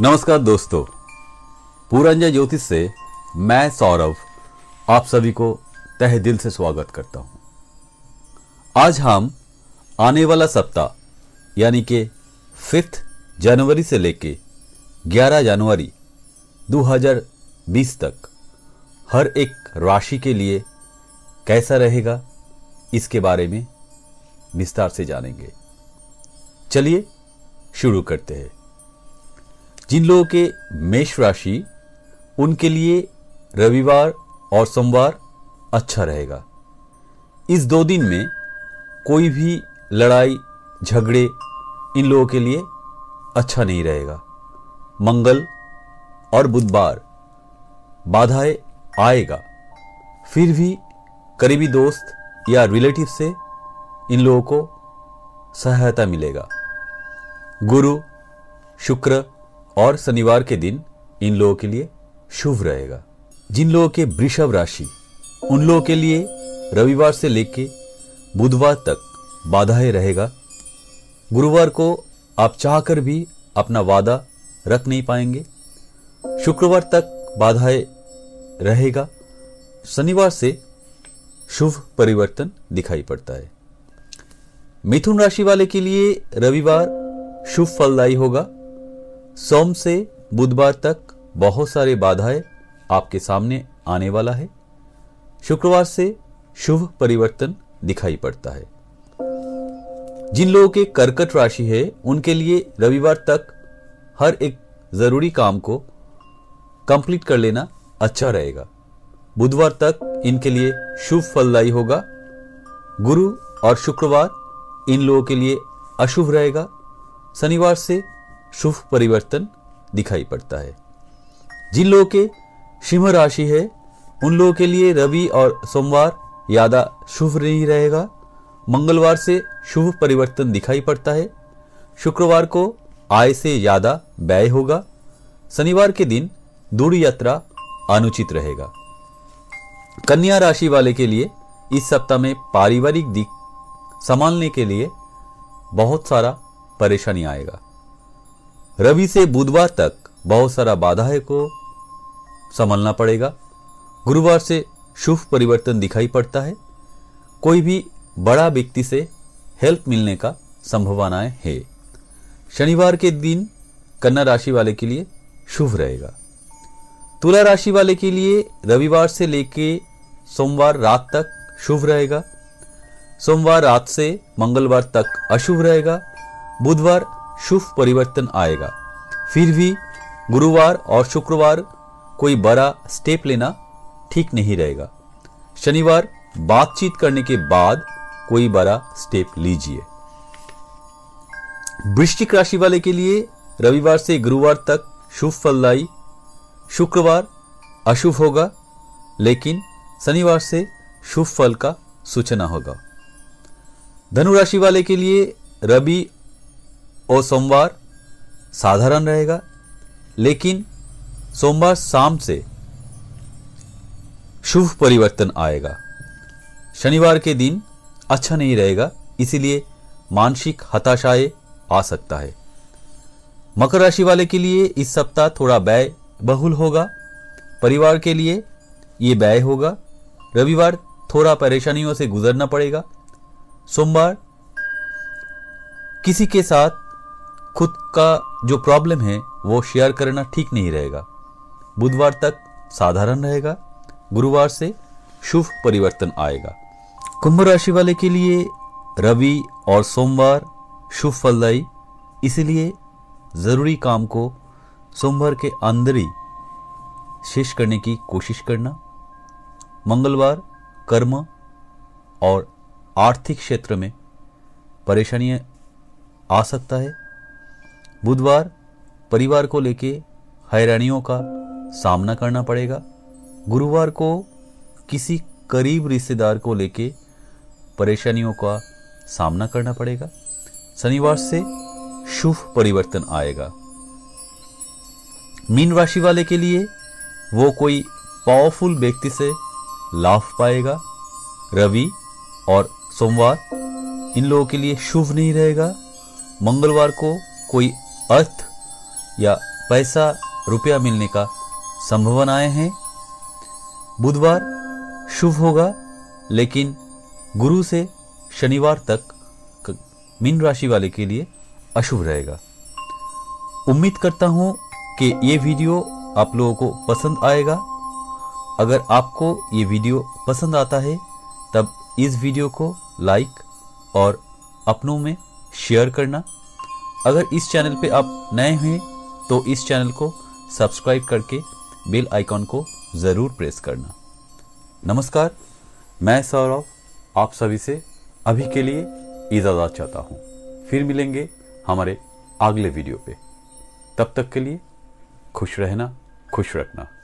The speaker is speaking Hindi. नमस्कार दोस्तों, पूरांजय ज्योतिष से मैं सौरभ आप सभी को तहे दिल से स्वागत करता हूं। आज हम आने वाला सप्ताह यानी कि 5 जनवरी से लेके 11 जनवरी 2020 तक हर एक राशि के लिए कैसा रहेगा इसके बारे में विस्तार से जानेंगे। चलिए शुरू करते हैं। जिन लोगों के मेष राशि, उनके लिए रविवार और सोमवार अच्छा रहेगा। इस 2 दिन में कोई भी लड़ाई झगड़े इन लोगों के लिए अच्छा नहीं रहेगा। मंगल और बुधवार बाधाएं आएगा, फिर भी करीबी दोस्त या रिलेटिव से इन लोगों को सहायता मिलेगा। गुरु, शुक्र और शनिवार के दिन इन लोगों के लिए शुभ रहेगा। जिन लोगों के वृषभ राशि, उन लोगों के लिए रविवार से लेके बुधवार तक बाधाएं रहेगा। गुरुवार को आप चाहकर भी अपना वादा रख नहीं पाएंगे। शुक्रवार तक बाधाएं रहेगा। शनिवार से शुभ परिवर्तन दिखाई पड़ता है। मिथुन राशि वाले के लिए रविवार शुभ फलदायी होगा। सोम से बुधवार तक बहुत सारे बाधाएं आपके सामने आने वाला है। शुक्रवार से शुभ परिवर्तन दिखाई पड़ता है। जिन लोगों के कर्कट राशि है, उनके लिए रविवार तक हर एक जरूरी काम को कंप्लीट कर लेना अच्छा रहेगा। बुधवार तक इनके लिए शुभ फलदायी होगा। गुरु और शुक्रवार इन लोगों के लिए अशुभ रहेगा। शनिवार से शुभ परिवर्तन दिखाई पड़ता है। जिन लोगों के सिंह राशि है, उन लोगों के लिए रवि और सोमवार ज्यादा शुभ नहीं रहेगा। मंगलवार से शुभ परिवर्तन दिखाई पड़ता है। शुक्रवार को आय से ज्यादा व्यय होगा। शनिवार के दिन दूर यात्रा अनुचित रहेगा। कन्या राशि वाले के लिए इस सप्ताह में पारिवारिक दिक्कत संभालने के लिए बहुत सारा परेशानी आएगा। रवि से बुधवार तक बहुत सारा बाधाएं को संभालना पड़ेगा। गुरुवार से शुभ परिवर्तन दिखाई पड़ता है। कोई भी बड़ा व्यक्ति से हेल्प मिलने का संभावनाएं है। शनिवार के दिन कन्या राशि वाले के लिए शुभ रहेगा। तुला राशि वाले के लिए रविवार से लेके सोमवार रात तक शुभ रहेगा। सोमवार रात से मंगलवार तक अशुभ रहेगा। बुधवार शुभ परिवर्तन आएगा, फिर भी गुरुवार और शुक्रवार कोई बड़ा स्टेप लेना ठीक नहीं रहेगा। शनिवार बातचीत करने के बाद कोई बड़ा स्टेप लीजिए। वृश्चिक राशि वाले के लिए रविवार से गुरुवार तक शुभ फलदायी, शुक्रवार अशुभ होगा, लेकिन शनिवार से शुभ फल का सूचना होगा। धनु राशि वाले के लिए रवि और सोमवार साधारण रहेगा, लेकिन सोमवार शाम से शुभ परिवर्तन आएगा। शनिवार के दिन अच्छा नहीं रहेगा, इसीलिए मानसिक हताशाएं आ सकता है। मकर राशि वाले के लिए इस सप्ताह थोड़ा व्यय बहुल होगा। परिवार के लिए ये व्यय होगा। रविवार थोड़ा परेशानियों से गुजरना पड़ेगा। सोमवार किसी के साथ खुद का जो प्रॉब्लम है वो शेयर करना ठीक नहीं रहेगा। बुधवार तक साधारण रहेगा। गुरुवार से शुभ परिवर्तन आएगा। कुंभ राशि वाले के लिए रवि और सोमवार शुभ फलदायी, इसलिए जरूरी काम को सोमवार के अंदर ही शेष करने की कोशिश करना। मंगलवार कर्म और आर्थिक क्षेत्र में परेशानियां आ सकता है। बुधवार परिवार को लेके हैरानियों का सामना करना पड़ेगा। गुरुवार को किसी करीब रिश्तेदार को लेके परेशानियों का सामना करना पड़ेगा। शनिवार से शुभ परिवर्तन आएगा। मीन राशि वाले के लिए वो कोई पावरफुल व्यक्ति से लाभ पाएगा। रवि और सोमवार इन लोगों के लिए शुभ नहीं रहेगा। मंगलवार को कोई अर्थ या पैसा रुपया मिलने का संभावनाएं हैं। बुधवार शुभ होगा, लेकिन गुरु से शनिवार तक मीन राशि वाले के लिए अशुभ रहेगा। उम्मीद करता हूं कि ये वीडियो आप लोगों को पसंद आएगा। अगर आपको ये वीडियो पसंद आता है तब इस वीडियो को लाइक और अपनों में शेयर करना। अगर इस चैनल पे आप नए हैं तो इस चैनल को सब्सक्राइब करके बेल आइकॉन को ज़रूर प्रेस करना। नमस्कार, मैं सौरव आप सभी से अभी के लिए इजाज़त चाहता हूँ। फिर मिलेंगे हमारे अगले वीडियो पे। तब तक के लिए खुश रहना, खुश रखना।